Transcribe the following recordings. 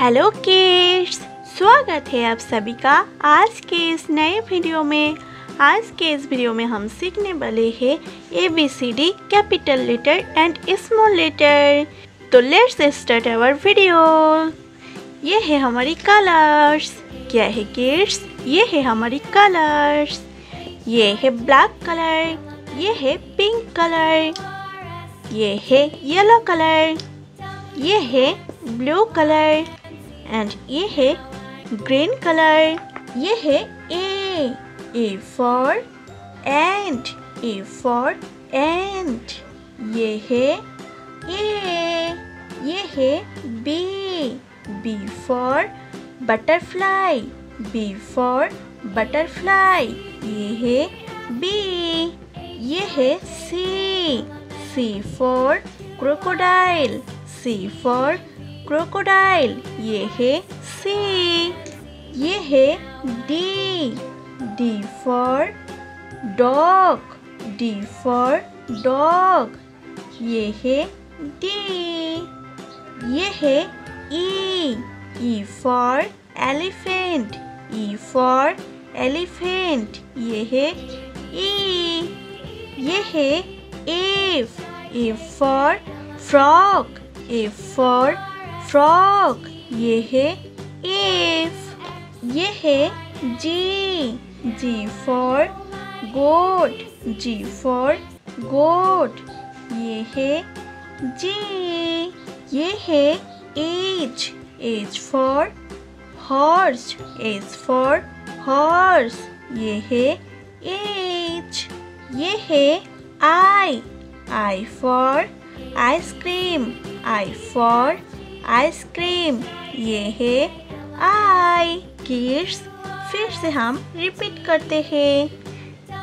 Hello kids, स्वागत है आप सभी का आज के इस नए वीडियो में। आज के इस वीडियो में हम सीखने वाले हैं ABCD, capital letter and small letter. तो लेट्स स्टार्ट आवर वीडियो। ये है हमारी कलर्स। क्या है किड्स? ये है हमारी कलर्स। ये है ब्लैक कलर, ये है पिंक कलर, ये है येलो कलर, ये है ब्लू कलर एंड ये है ग्रीन कलर। ये है A for ant, A for ant. ये है ए, ये है B, B for butterfly, B for butterfly. ये है बी। ये है C, C for crocodile, C for crocodile. ये है सी। ये है D, D for dog, D for dog. ये है डी। ये है E, E for elephant, E for elephant. ये है ई। ये है F, F for frog, F for frog. ये है एफ। ये है G, G for goat, G for goat. ये है जी। ये है H, H for horse, H for horse. ये है एच। ये है I, I for ice cream, I for ice cream. ये है आई। किड्स, फिर से हम रिपीट करते हैं।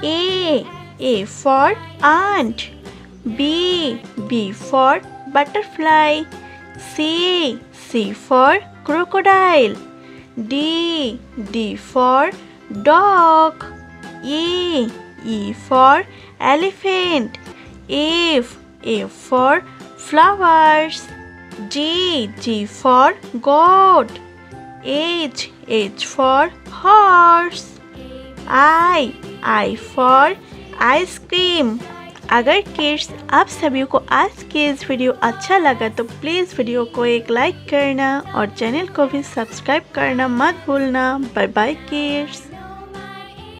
A, A for ant, B, B for butterfly, C, C for crocodile, D, D for dog, E, E for elephant, F, F for flowers, G, G for goat, H, H for horse, I for ice cream। अगर kids आप सभी को आज की इस video अच्छा लगा तो प्लीज़ वीडियो को एक लाइक करना और चैनल को भी सब्सक्राइब करना मत भूलना। Bye bye kids.